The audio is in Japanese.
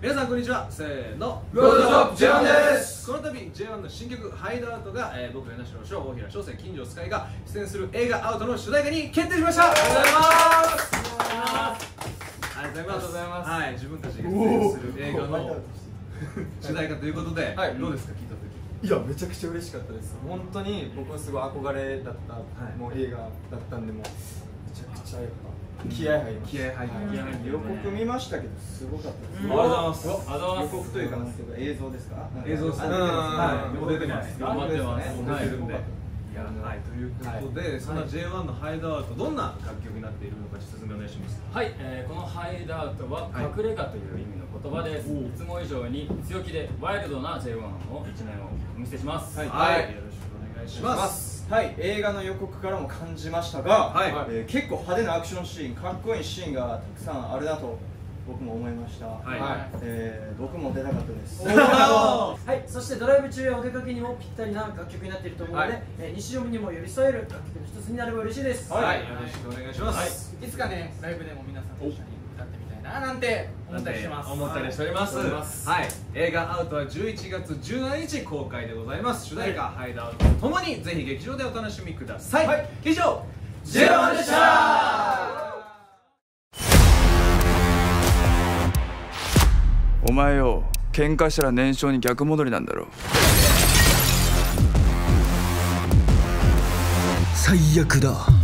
皆さんこんにちは。せーの、ロードショップ J-1 です。この度 J-1 の新曲「HIDEOUT」が、僕、江代翔、大平翔生、金城スカイが出演する映画「アウト」の主題歌に決定しました。ありがとうございます。はい、自分たちが出演する映画の主題歌ということで、どうですか、聞いた時。いや、めちゃくちゃ嬉しかったです。本当に僕はすごい憧れだった、もう映画だったんで、もうめちゃくちゃやっぱ気合入りました。予告見ましたけど、すごかったです。ありがとうございます。予告というか、映像ですか。映像ですね。もう出てます。頑張ってます。出てるんで。ということで、その J-1 のHIDEOUT、どんな楽曲になっているのか説明お願いします。はい、このHIDEOUTは隠れ家という意味の言葉です。いつも以上に強気でワイルドな J-1 の一面をお見せします。はい、よろしくお願いします。はい、映画の予告からも感じましたが、結構派手なアクションシーン、かっこいいシーンがたくさんあるなと僕も思いました。僕も出たかったです。はい、そしてドライブ中やお出かけにもぴったりな楽曲になっていると思うので、日常にも寄り添える楽曲の一つになれば嬉しいです。はい、よろしくお願いします。いつかね、ライブでも皆さんと一緒に歌ってみたいななんて思ったりしてます。思ったりしております。はい、映画「アウト」は11月17日公開でございます。主題歌「HIDEOUT」とともにぜひ劇場でお楽しみください。以上J-1でした。お前よ、喧嘩したら年少に逆戻りなんだろう。最悪だ。